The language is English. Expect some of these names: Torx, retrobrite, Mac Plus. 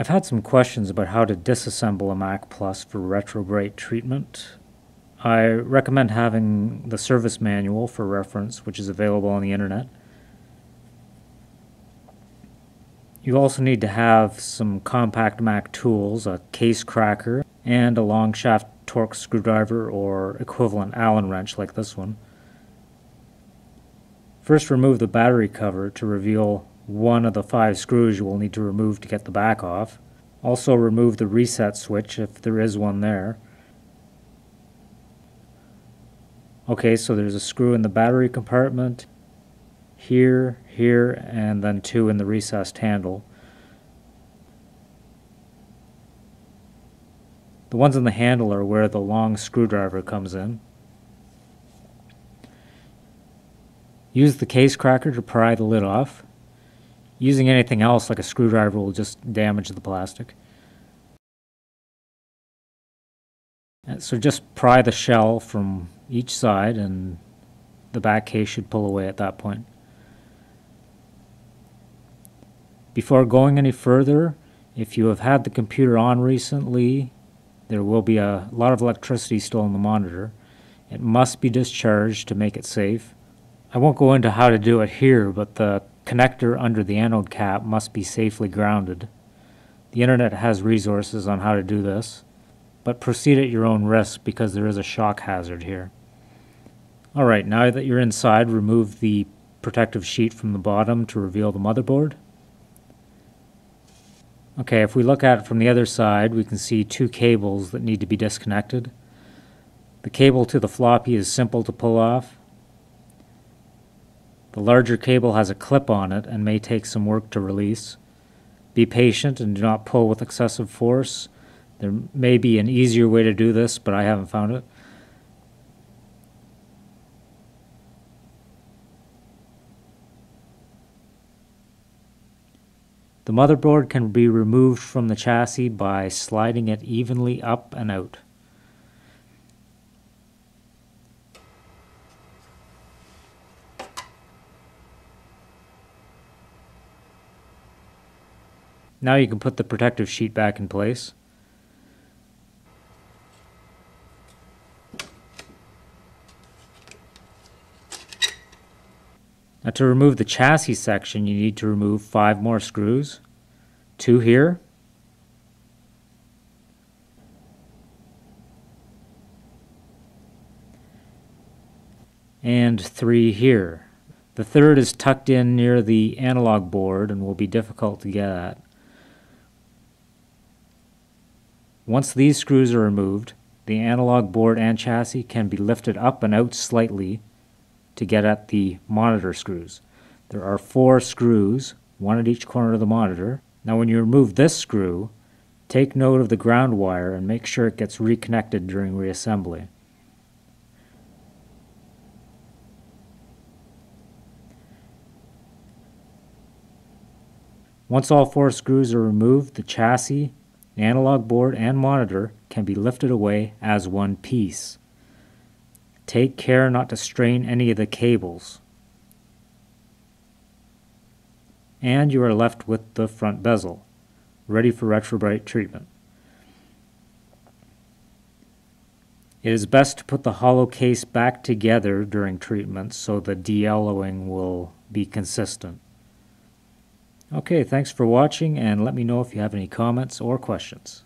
I've had some questions about how to disassemble a Mac Plus for retrobrite treatment. I recommend having the service manual for reference, which is available on the internet. You also need to have some compact Mac tools, a case cracker, and a long shaft Torx screwdriver or equivalent Allen wrench like this one. First, remove the battery cover to reveal one of the 5 screws you will need to remove to get the back off. Also remove the reset switch if there is one there. Okay, so there's a screw in the battery compartment, here, and then 2 in the recessed handle. The ones in the handle are where the long screwdriver comes in. Use the case cracker to pry the lid off. Using anything else like a screwdriver will just damage the plastic. So just pry the shell from each side and the back case should pull away at that point. Before going any further, if you have had the computer on recently, there will be a lot of electricity still in the monitor. It must be discharged to make it safe. I won't go into how to do it here, but the connector under the anode cap must be safely grounded. The internet has resources on how to do this, but proceed at your own risk because there is a shock hazard here. Alright, now that you're inside, remove the protective sheet from the bottom to reveal the motherboard. Okay, if we look at it from the other side, we can see 2 cables that need to be disconnected. The cable to the floppy is simple to pull off. The larger cable has a clip on it and may take some work to release. Be patient and do not pull with excessive force. There may be an easier way to do this, but I haven't found it. The motherboard can be removed from the chassis by sliding it evenly up and out. Now you can put the protective sheet back in place. Now to remove the chassis section, you need to remove 5 more screws. 2 here. And 3 here. The 3rd is tucked in near the analog board and will be difficult to get at. Once these screws are removed, the analog board and chassis can be lifted up and out slightly to get at the monitor screws. There are 4 screws, one at each corner of the monitor. Now when you remove this screw, take note of the ground wire and make sure it gets reconnected during reassembly. Once all 4 screws are removed, the chassis, the analog board and monitor can be lifted away as one piece. Take care not to strain any of the cables. And you are left with the front bezel, ready for retrobrite treatment. It is best to put the hollow case back together during treatment so the de-yellowing will be consistent. Okay, thanks for watching, and let me know if you have any comments or questions.